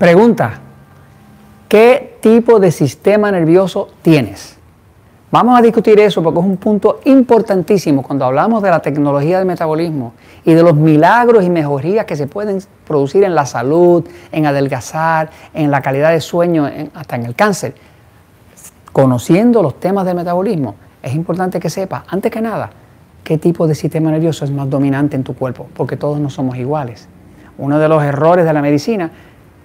Pregunta, ¿qué tipo de sistema nervioso tienes? Vamos a discutir eso porque es un punto importantísimo cuando hablamos de la tecnología del metabolismo y de los milagros y mejorías que se pueden producir en la salud, en adelgazar, en la calidad de sueño, hasta en el cáncer. Conociendo los temas del metabolismo, es importante que sepas, antes que nada, qué tipo de sistema nervioso es más dominante en tu cuerpo, porque todos no somos iguales. Uno de los errores de la medicina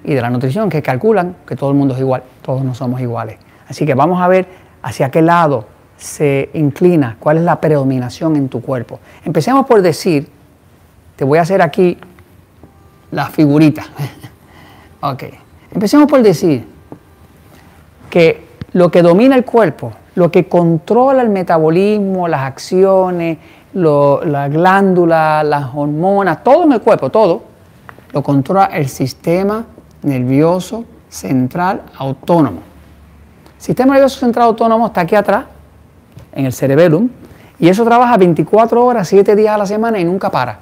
y de la nutrición que calculan que todo el mundo es igual, todos no somos iguales. Así que vamos a ver hacia qué lado se inclina, cuál es la predominación en tu cuerpo. Empecemos por decir, te voy a hacer aquí la figurita. Ok, empecemos por decir que lo que domina el cuerpo, lo que controla el metabolismo, las acciones, las glándulas, las hormonas, todo en el cuerpo, todo, lo controla el sistema nervioso central autónomo. El sistema nervioso central autónomo está aquí atrás, en el cerebellum, y eso trabaja 24 horas, 7 días a la semana y nunca para.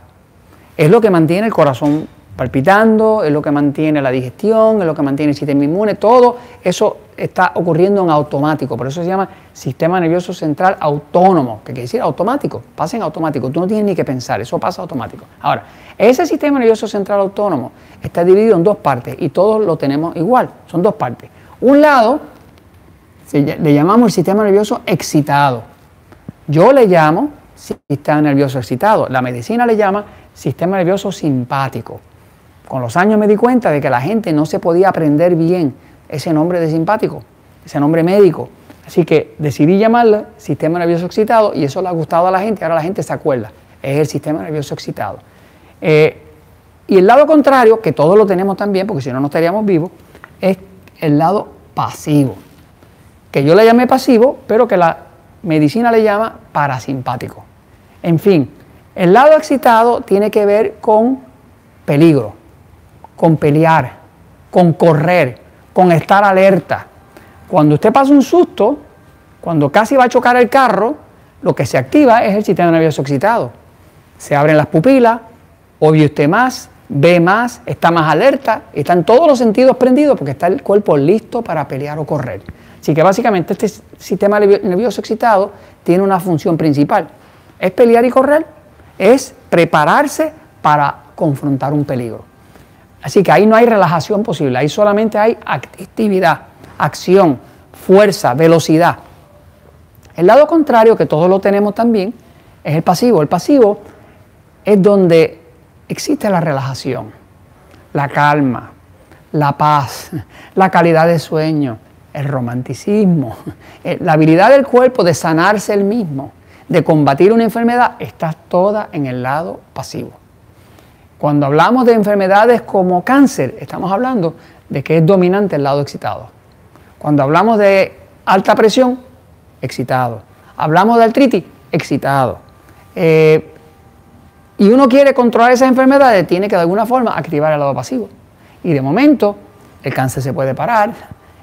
Es lo que mantiene el corazón palpitando, es lo que mantiene la digestión, es lo que mantiene el sistema inmune, todo eso está ocurriendo en automático, por eso se llama sistema nervioso central autónomo, que quiere decir automático, pasa en automático, tú no tienes ni que pensar, eso pasa automático. Ahora, ese sistema nervioso central autónomo está dividido en dos partes y todos lo tenemos igual, son dos partes. Un lado le llamamos el sistema nervioso excitado, yo le llamo sistema nervioso excitado, la medicina le llama sistema nervioso simpático. Con los años me di cuenta de que la gente no se podía aprender bien ese nombre de simpático, ese nombre médico. Así que decidí llamarlo sistema nervioso excitado y eso le ha gustado a la gente. Ahora la gente se acuerda, es el sistema nervioso excitado. Y el lado contrario, que todos lo tenemos también, porque si no, no estaríamos vivos, es el lado pasivo. Que yo le llamé pasivo, pero que la medicina le llama parasimpático. En fin, el lado excitado tiene que ver con peligro, con pelear, con correr, con estar alerta. Cuando usted pasa un susto, cuando casi va a chocar el carro, lo que se activa es el sistema nervioso excitado. Se abren las pupilas, oye usted más, ve más, está más alerta, están todos los sentidos prendidos porque está el cuerpo listo para pelear o correr. Así que básicamente este sistema nervioso excitado tiene una función principal. Es pelear y correr, es prepararse para confrontar un peligro. Así que ahí no hay relajación posible, ahí solamente hay actividad, acción, fuerza, velocidad. El lado contrario, que todos lo tenemos también, es el pasivo. El pasivo es donde existe la relajación, la calma, la paz, la calidad de sueño, el romanticismo, la habilidad del cuerpo de sanarse el mismo, de combatir una enfermedad, está toda en el lado pasivo. Cuando hablamos de enfermedades como cáncer, estamos hablando de que es dominante el lado excitado. Cuando hablamos de alta presión, excitado. Hablamos de artritis, excitado. Y uno quiere controlar esas enfermedades, tiene que de alguna forma activar el lado pasivo. Y de momento, el cáncer se puede parar,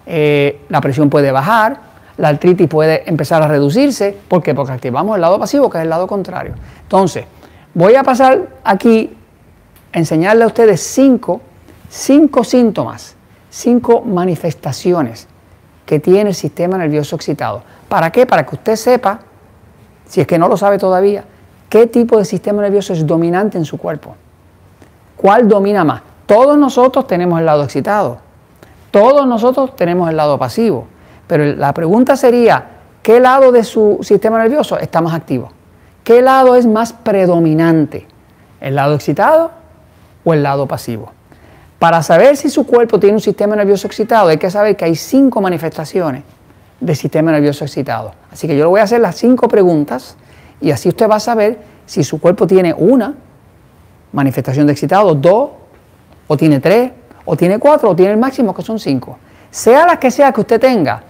la presión puede bajar, la artritis puede empezar a reducirse. ¿Por qué? Porque activamos el lado pasivo, que es el lado contrario. Entonces, voy a pasar aquí enseñarle a ustedes cinco síntomas, 5 manifestaciones que tiene el sistema nervioso excitado. ¿Para qué? Para que usted sepa, si es que no lo sabe todavía, qué tipo de sistema nervioso es dominante en su cuerpo. ¿Cuál domina más? Todos nosotros tenemos el lado excitado, todos nosotros tenemos el lado pasivo, pero la pregunta sería, ¿qué lado de su sistema nervioso está más activo? ¿Qué lado es más predominante? ¿El lado excitado o el lado pasivo? Para saber si su cuerpo tiene un sistema nervioso excitado, hay que saber que hay 5 manifestaciones de sistema nervioso excitado. Así que yo le voy a hacer las 5 preguntas y así usted va a saber si su cuerpo tiene una manifestación de excitado, 2, o tiene 3, o tiene 4, o tiene el máximo que son 5. Sea las que sea que usted tenga,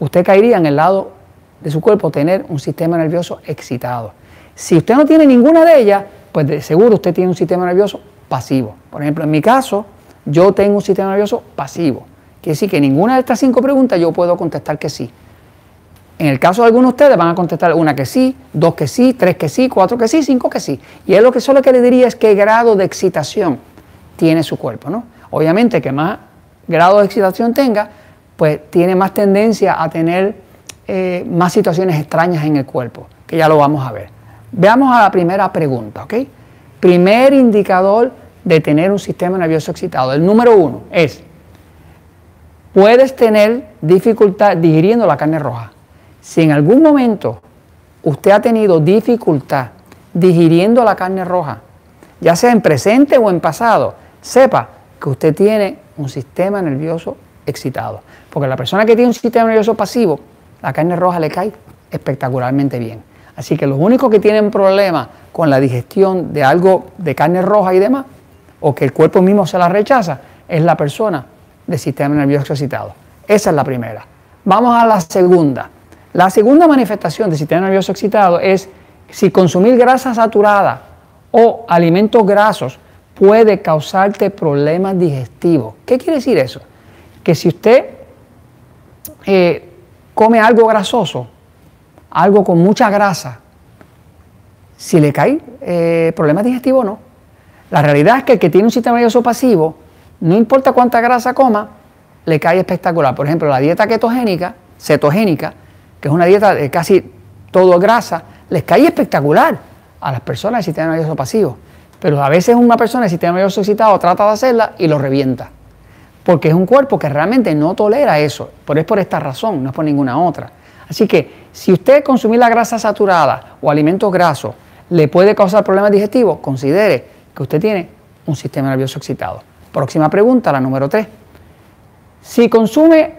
usted caería en el lado de su cuerpo tener un sistema nervioso excitado. Si usted no tiene ninguna de ellas, pues de seguro usted tiene un sistema nervioso pasivo. Por ejemplo, en mi caso, yo tengo un sistema nervioso pasivo. Quiere decir que ninguna de estas 5 preguntas yo puedo contestar que sí. En el caso de algunos de ustedes van a contestar una que sí, 2 que sí, 3 que sí, 4 que sí, 5 que sí. Y es lo que solo que le diría es qué grado de excitación tiene su cuerpo, ¿no? Obviamente que más grado de excitación tenga, pues tiene más tendencia a tener más situaciones extrañas en el cuerpo, que ya lo vamos a ver. Veamos a la primera pregunta, ¿ok? Primer indicador de tener un sistema nervioso excitado. El número 1 es, puedes tener dificultad digiriendo la carne roja. Si en algún momento usted ha tenido dificultad digiriendo la carne roja, ya sea en presente o en pasado, sepa que usted tiene un sistema nervioso excitado. Porque la persona que tiene un sistema nervioso pasivo, la carne roja le cae espectacularmente bien. Así que los únicos que tienen problemas con la digestión de algo de carne roja y demás, o que el cuerpo mismo se la rechaza, es la persona del sistema nervioso excitado. Esa es la primera. Vamos a la segunda. La segunda manifestación del sistema nervioso excitado es si consumir grasa saturada o alimentos grasos puede causarte problemas digestivos. ¿Qué quiere decir eso? Que si usted come algo grasoso, algo con mucha grasa, si le cae problemas digestivos o no. La realidad es que el que tiene un sistema nervioso pasivo, no importa cuánta grasa coma, le cae espectacular. Por ejemplo, la dieta cetogénica, que es una dieta de casi todo grasa, les cae espectacular a las personas del sistema nervioso pasivo. Pero a veces una persona del sistema nervioso excitado trata de hacerla y lo revienta. Porque es un cuerpo que realmente no tolera eso. Pero es por esta razón, no es por ninguna otra. Así que si usted consumir la grasa saturada o alimentos grasos le puede causar problemas digestivos, considere que usted tiene un sistema nervioso excitado. Próxima pregunta, la número 3. Si consume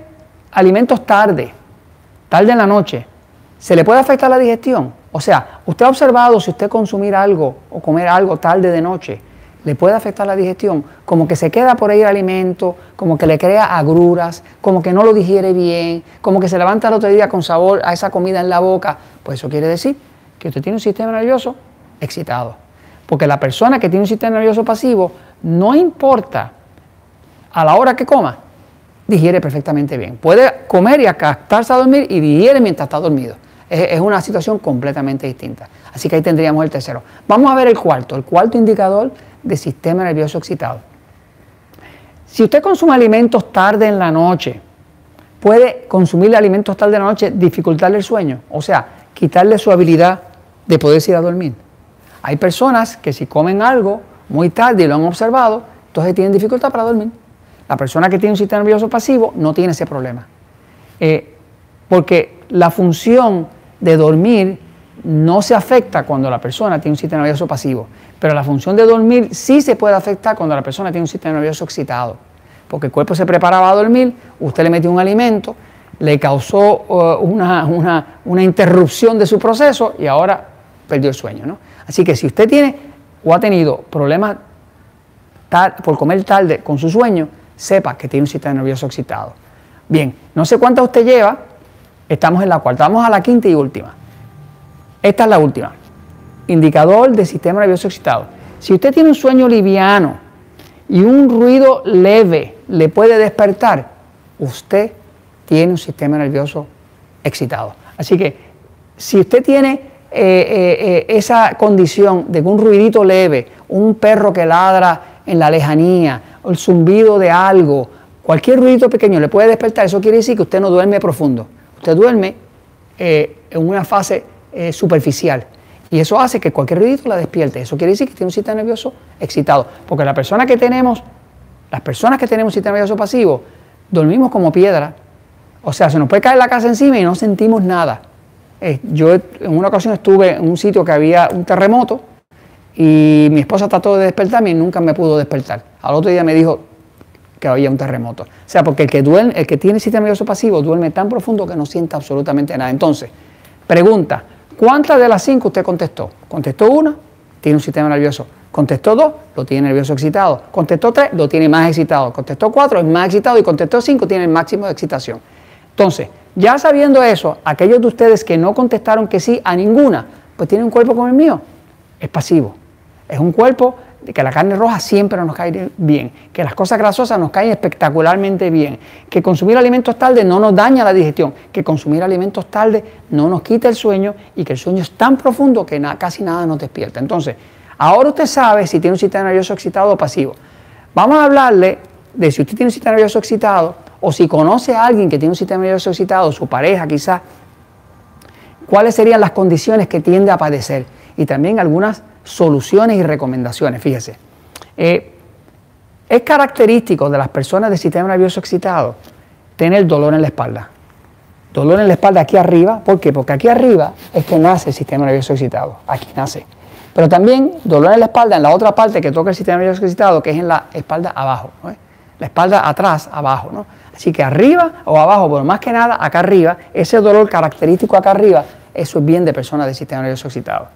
alimentos tarde en la noche, ¿se le puede afectar la digestión? O sea, usted ha observado si usted consumir algo o comer algo tarde de noche, le puede afectar la digestión, como que se queda por ahí el alimento, como que le crea agruras, como que no lo digiere bien, como que se levanta el otro día con sabor a esa comida en la boca. Pues eso quiere decir que usted tiene un sistema nervioso excitado. Porque la persona que tiene un sistema nervioso pasivo, no importa a la hora que coma, digiere perfectamente bien. Puede comer y acostarse a dormir y digiere mientras está dormido. Es una situación completamente distinta. Así que ahí tendríamos el tercero. Vamos a ver el cuarto. El cuarto indicador de sistema nervioso excitado. Si usted consume alimentos tarde en la noche, puede consumir alimentos tarde en la noche, dificultarle el sueño. O sea, quitarle su habilidad de poderse ir a dormir. Hay personas que si comen algo muy tarde y lo han observado, entonces tienen dificultad para dormir. La persona que tiene un sistema nervioso pasivo no tiene ese problema. Porque la función de dormir no se afecta cuando la persona tiene un sistema nervioso pasivo, pero la función de dormir sí se puede afectar cuando la persona tiene un sistema nervioso excitado, porque el cuerpo se preparaba a dormir, usted le metió un alimento, le causó una interrupción de su proceso y ahora perdió el sueño, ¿no? Así que si usted tiene o ha tenido problemas por comer tarde con su sueño, sepa que tiene un sistema nervioso excitado. Bien, no sé cuántas usted lleva, estamos en la cuarta, vamos a la quinta y última. Esta es la última. Indicador de sistema nervioso excitado. Si usted tiene un sueño liviano y un ruido leve le puede despertar, usted tiene un sistema nervioso excitado. Así que si usted tiene esa condición de un ruidito leve, un perro que ladra en la lejanía, el zumbido de algo, cualquier ruidito pequeño le puede despertar, eso quiere decir que usted no duerme profundo. Usted duerme en una fase superficial y eso hace que cualquier ruidito la despierte. Eso quiere decir que tiene un sistema nervioso excitado, porque las personas que tenemos un sistema nervioso pasivo dormimos como piedra, o sea, se nos puede caer la casa encima y no sentimos nada. Yo en una ocasión estuve en un sitio que había un terremoto y mi esposa trató de despertarme y nunca me pudo despertar. Al otro día me dijo que había un terremoto. O sea, porque el que tiene sistema nervioso pasivo duerme tan profundo que no sienta absolutamente nada. Entonces, pregunta, ¿cuántas de las 5 usted contestó? Contestó 1, tiene un sistema nervioso. Contestó 2, lo tiene nervioso excitado. Contestó 3, lo tiene más excitado. Contestó 4, es más excitado. Y contestó 5, tiene el máximo de excitación. Entonces, ya sabiendo eso, aquellos de ustedes que no contestaron que sí a ninguna, pues tienen un cuerpo como el mío. Es pasivo. Es un cuerpo que la carne roja siempre nos cae bien, que las cosas grasosas nos caen espectacularmente bien, que consumir alimentos tarde no nos daña la digestión, que consumir alimentos tarde no nos quita el sueño y que el sueño es tan profundo que casi nada nos despierta. Entonces, ahora usted sabe si tiene un sistema nervioso excitado o pasivo. Vamos a hablarle de si usted tiene un sistema nervioso excitado, o si conoce a alguien que tiene un sistema nervioso excitado, su pareja quizás, cuáles serían las condiciones que tiende a padecer, y también algunas soluciones y recomendaciones. Fíjese, es característico de las personas del sistema nervioso excitado tener dolor en la espalda. Dolor en la espalda aquí arriba, ¿por qué? Porque aquí arriba es que nace el sistema nervioso excitado, aquí nace. Pero también dolor en la espalda en la otra parte que toca el sistema nervioso excitado, que es en la espalda abajo, ¿no? La espalda atrás, abajo, ¿no? Así que arriba o abajo, pero más que nada acá arriba, ese dolor característico acá arriba, eso es bien de personas del sistema nervioso excitado.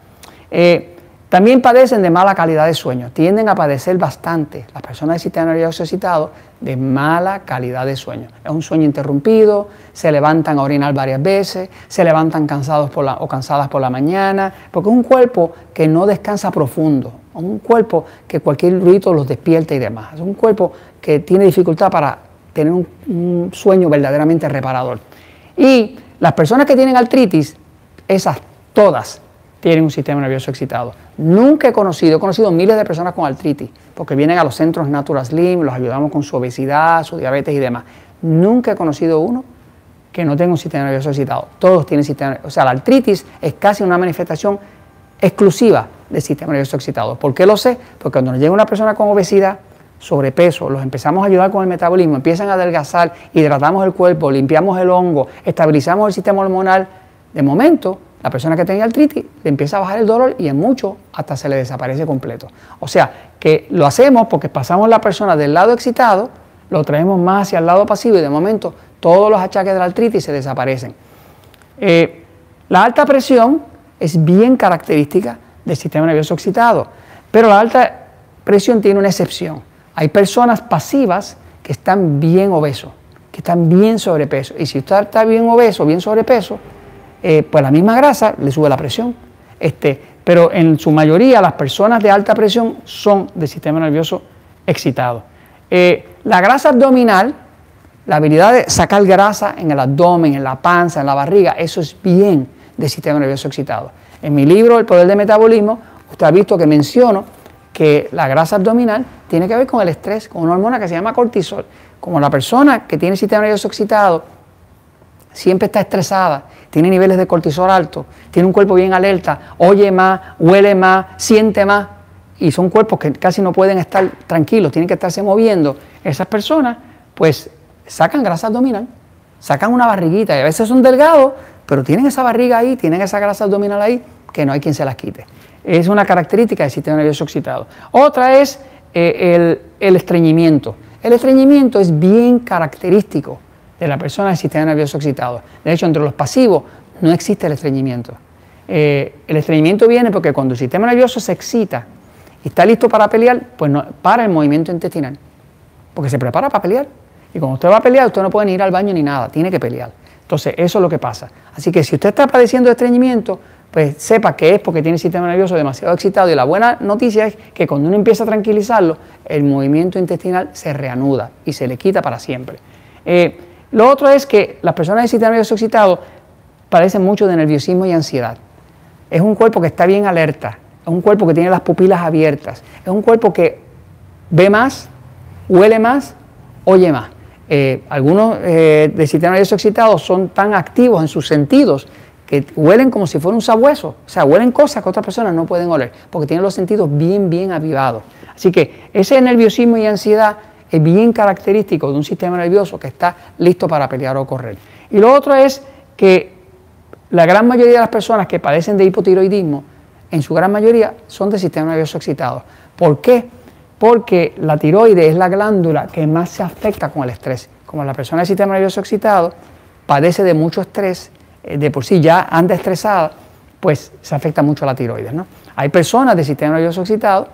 También padecen de mala calidad de sueño, tienden a padecer bastante las personas del sistema nervioso excitado de mala calidad de sueño. Es un sueño interrumpido, se levantan a orinar varias veces, se levantan cansados o cansadas por la mañana, porque es un cuerpo que no descansa profundo, es un cuerpo que cualquier ruido los despierta y demás, es un cuerpo que tiene dificultad para tener un sueño verdaderamente reparador. Y las personas que tienen artritis, esas todas, tienen un sistema nervioso excitado. Nunca he conocido miles de personas con artritis, porque vienen a los centros Natural Slim, los ayudamos con su obesidad, su diabetes y demás. Nunca he conocido uno que no tenga un sistema nervioso excitado. Todos tienen sistema nervioso. O sea, la artritis es casi una manifestación exclusiva del sistema nervioso excitado. ¿Por qué lo sé? Porque cuando nos llega una persona con obesidad, sobrepeso, los empezamos a ayudar con el metabolismo, empiezan a adelgazar, hidratamos el cuerpo, limpiamos el hongo, estabilizamos el sistema hormonal, de momento, la persona que tenía artritis le empieza a bajar el dolor y en mucho hasta se le desaparece completo. O sea, que lo hacemos porque pasamos la persona del lado excitado, lo traemos más hacia el lado pasivo y de momento todos los achaques de la artritis se desaparecen. La alta presión es bien característica del sistema nervioso excitado, pero la alta presión tiene una excepción. Hay personas pasivas que están bien obesos, que están bien sobrepeso, y si usted está bien obeso, bien sobrepeso, pues la misma grasa le sube la presión, pero en su mayoría las personas de alta presión son del sistema nervioso excitado. La grasa abdominal, la habilidad de sacar grasa en el abdomen, en la panza, en la barriga, eso es bien del sistema nervioso excitado. En mi libro El Poder del Metabolismo, usted ha visto que menciono que la grasa abdominal tiene que ver con el estrés, con una hormona que se llama cortisol. Como la persona que tiene el sistema nervioso excitado siempre está estresada, tiene niveles de cortisol altos, tiene un cuerpo bien alerta, oye más, huele más, siente más, y son cuerpos que casi no pueden estar tranquilos, tienen que estarse moviendo. Esas personas pues sacan grasa abdominal, sacan una barriguita, y a veces son delgados, pero tienen esa barriga ahí, tienen esa grasa abdominal ahí, que no hay quien se las quite. Es una característica del sistema nervioso excitado. Otra es el estreñimiento. El estreñimiento es bien característico de la persona del sistema nervioso excitado. De hecho, entre los pasivos no existe el estreñimiento. El estreñimiento viene porque cuando el sistema nervioso se excita y está listo para pelear, pues no, para el movimiento intestinal, porque se prepara para pelear. Y cuando usted va a pelear, usted no puede ni ir al baño ni nada, tiene que pelear. Entonces, eso es lo que pasa. Así que si usted está padeciendo de estreñimiento, pues sepa que es porque tiene el sistema nervioso demasiado excitado, y la buena noticia es que cuando uno empieza a tranquilizarlo, el movimiento intestinal se reanuda y se le quita para siempre. Lo otro es que las personas del sistema nervioso excitado padecen mucho de nerviosismo y ansiedad. Es un cuerpo que está bien alerta, es un cuerpo que tiene las pupilas abiertas, es un cuerpo que ve más, huele más, oye más. Algunos del sistema nervioso excitado son tan activos en sus sentidos que huelen como si fuera un sabueso, o sea, huelen cosas que otras personas no pueden oler, porque tienen los sentidos bien, bien avivados. Así que ese nerviosismo y ansiedad es bien característico de un sistema nervioso que está listo para pelear o correr. Y lo otro es que la gran mayoría de las personas que padecen de hipotiroidismo, en su gran mayoría, son de sistema nervioso excitado. ¿Por qué? Porque la tiroides es la glándula que más se afecta con el estrés. Como la persona del sistema nervioso excitado padece de mucho estrés, de por sí ya anda estresada, pues se afecta mucho a la tiroides, ¿no? Hay personas de sistema nervioso excitado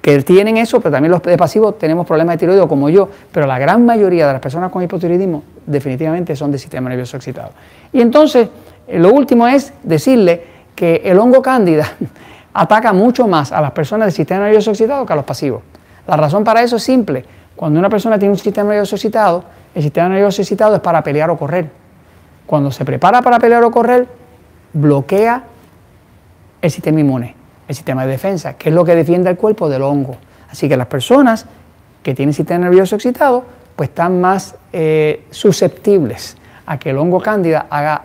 que tienen eso, pero también los de pasivo tenemos problemas de tiroides como yo, pero la gran mayoría de las personas con hipotiroidismo definitivamente son de sistema nervioso excitado. Y entonces, lo último es decirle que el hongo cándida ataca mucho más a las personas del sistema nervioso excitado que a los pasivos. La razón para eso es simple: cuando una persona tiene un sistema nervioso excitado, el sistema nervioso excitado es para pelear o correr. Cuando se prepara para pelear o correr, bloquea el sistema inmune, el sistema de defensa, que es lo que defiende al cuerpo del hongo. Así que las personas que tienen sistema nervioso excitado, pues están más susceptibles a que el hongo cándida haga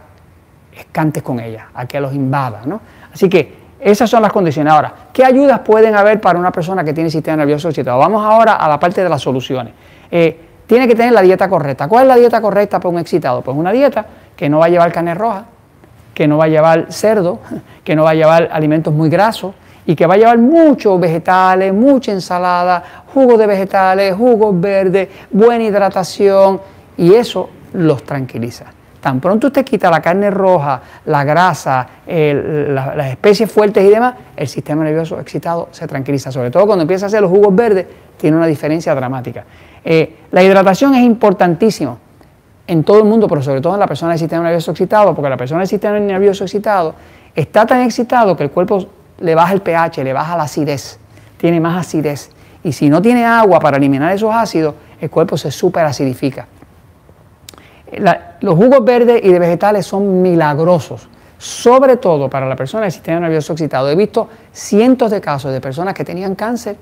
escantes con ellas, a que los invada, ¿no? Así que esas son las condiciones. Ahora, ¿qué ayudas pueden haber para una persona que tiene sistema nervioso excitado? Vamos ahora a la parte de las soluciones. Tiene que tener la dieta correcta. ¿Cuál es la dieta correcta para un excitado? Pues una dieta que no va a llevar carne roja, que no va a llevar cerdo, que no va a llevar alimentos muy grasos y que va a llevar muchos vegetales, mucha ensalada, jugo de vegetales, jugos verdes, buena hidratación, y eso los tranquiliza. Tan pronto usted quita la carne roja, la grasa, las especies fuertes y demás, el sistema nervioso excitado se tranquiliza, sobre todo cuando empieza a hacer los jugos verdes, tiene una diferencia dramática. La hidratación es importantísima en todo el mundo, pero sobre todo en la persona del sistema nervioso excitado, porque la persona del sistema nervioso excitado está tan excitado que el cuerpo le baja el pH, le baja la acidez, tiene más acidez, y si no tiene agua para eliminar esos ácidos, el cuerpo se superacidifica. Los jugos verdes y de vegetales son milagrosos, sobre todo para la persona del sistema nervioso excitado. He visto cientos de casos de personas que tenían cáncer,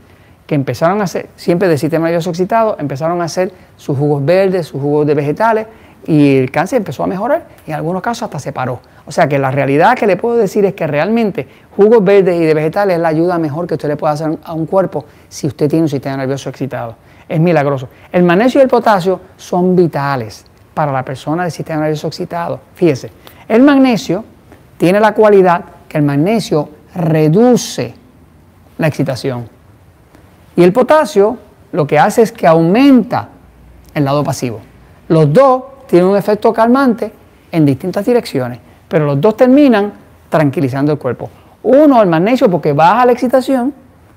que empezaron a hacer, siempre del sistema nervioso excitado, empezaron a hacer sus jugos verdes, sus jugos de vegetales, y el cáncer empezó a mejorar y en algunos casos hasta se paró. O sea que la realidad que le puedo decir es que realmente jugos verdes y de vegetales es la ayuda mejor que usted le puede hacer a un cuerpo si usted tiene un sistema nervioso excitado. Es milagroso. El magnesio y el potasio son vitales para la persona del sistema nervioso excitado. Fíjese, el magnesio tiene la cualidad que el magnesio reduce la excitación y el potasio lo que hace es que aumenta el lado pasivo. Los dos tienen un efecto calmante en distintas direcciones, pero los dos terminan tranquilizando el cuerpo. Uno, el magnesio, porque baja la excitación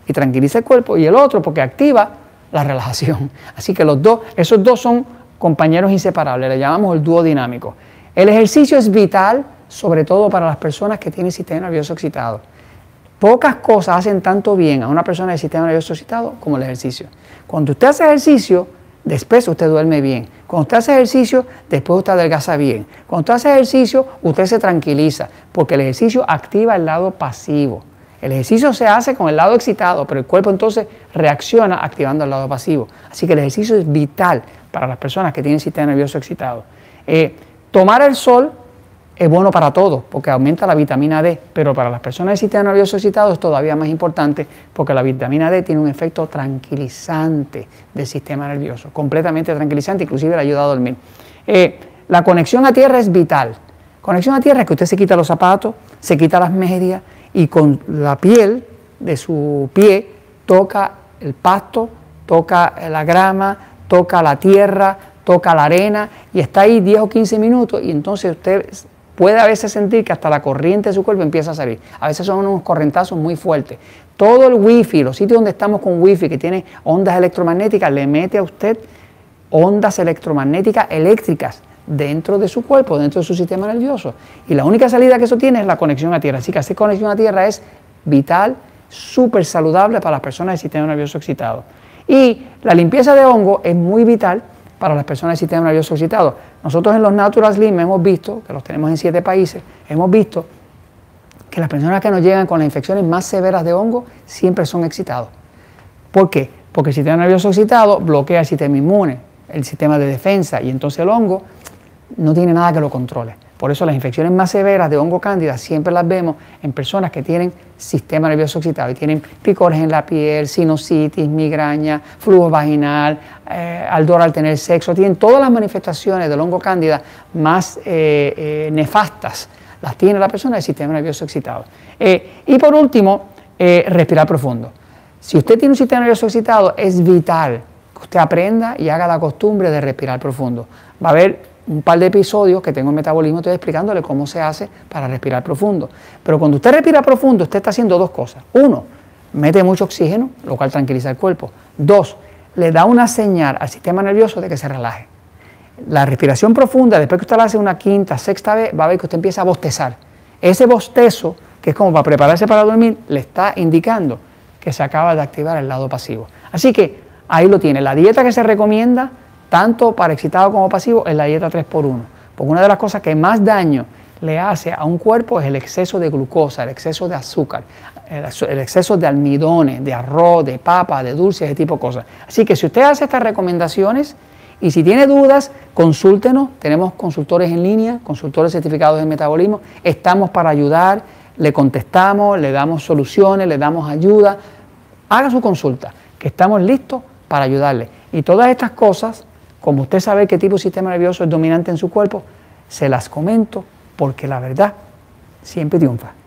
y tranquiliza el cuerpo, y el otro porque activa la relajación. Así que los dos, esos dos son compañeros inseparables, le llamamos el dúo dinámico. El ejercicio es vital, sobre todo para las personas que tienen sistema nervioso excitado. Pocas cosas hacen tanto bien a una persona de sistema nervioso excitado como el ejercicio. Cuando usted hace ejercicio, después usted duerme bien. Cuando usted hace ejercicio, después usted adelgaza bien. Cuando usted hace ejercicio, usted se tranquiliza, porque el ejercicio activa el lado pasivo. El ejercicio se hace con el lado excitado, pero el cuerpo entonces reacciona activando el lado pasivo. Así que el ejercicio es vital para las personas que tienen sistema nervioso excitado. Tomar el sol es bueno para todos, porque aumenta la vitamina D, pero para las personas de sistema nervioso excitado es todavía más importante, porque la vitamina D tiene un efecto tranquilizante del sistema nervioso, completamente tranquilizante, inclusive le ayuda a dormir. La conexión a tierra es vital. Conexión a tierra es que usted se quita los zapatos, se quita las medias y con la piel de su pie toca el pasto, toca la grama, toca la tierra, toca la arena y está ahí 10 o 15 minutos y entonces usted puede a veces sentir que hasta la corriente de su cuerpo empieza a salir. A veces son unos correntazos muy fuertes. Todo el wifi, los sitios donde estamos con wifi que tiene ondas electromagnéticas, le mete a usted ondas electromagnéticas eléctricas dentro de su cuerpo, dentro de su sistema nervioso. Y la única salida que eso tiene es la conexión a tierra. Así que hacer conexión a tierra es vital, súper saludable para las personas del sistema nervioso excitado. Y la limpieza de hongo es muy vital para las personas del sistema nervioso excitado. Nosotros en los Natural Slim hemos visto, que los tenemos en 7 países, hemos visto que las personas que nos llegan con las infecciones más severas de hongo siempre son excitados. ¿Por qué? Porque el sistema nervioso excitado bloquea el sistema inmune, el sistema de defensa, y entonces el hongo no tiene nada que lo controle. Por eso las infecciones más severas de hongo cándida siempre las vemos en personas que tienen sistema nervioso excitado y tienen picores en la piel, sinusitis, migraña, flujo vaginal, ardor al tener sexo, tienen todas las manifestaciones del hongo cándida más nefastas, las tiene la persona del sistema nervioso excitado. Y por último, respirar profundo. Si usted tiene un sistema nervioso excitado, es vital que usted aprenda y haga la costumbre de respirar profundo. Va a haber un par de episodios que tengo en Metabolismo, estoy explicándole cómo se hace para respirar profundo. Pero cuando usted respira profundo, usted está haciendo dos cosas. Uno, mete mucho oxígeno, lo cual tranquiliza el cuerpo. Dos, le da una señal al sistema nervioso de que se relaje. La respiración profunda, después que usted la hace una quinta, sexta vez, va a ver que usted empieza a bostezar. Ese bostezo, que es como para prepararse para dormir, le está indicando que se acaba de activar el lado pasivo. Así que ahí lo tiene. La dieta que se recomienda tanto para excitado como pasivo es la dieta 3x1, porque una de las cosas que más daño le hace a un cuerpo es el exceso de glucosa, el exceso de azúcar. el exceso de almidones, de arroz, de papa, de dulces, ese tipo de cosas. Así que si usted hace estas recomendaciones y si tiene dudas, consúltenos. Tenemos consultores en línea, consultores certificados en metabolismo. Estamos para ayudar, le contestamos, le damos soluciones, le damos ayuda. Haga su consulta, que estamos listos para ayudarle. Y todas estas cosas, como usted sabe qué tipo de sistema nervioso es dominante en su cuerpo, se las comento porque la verdad siempre triunfa.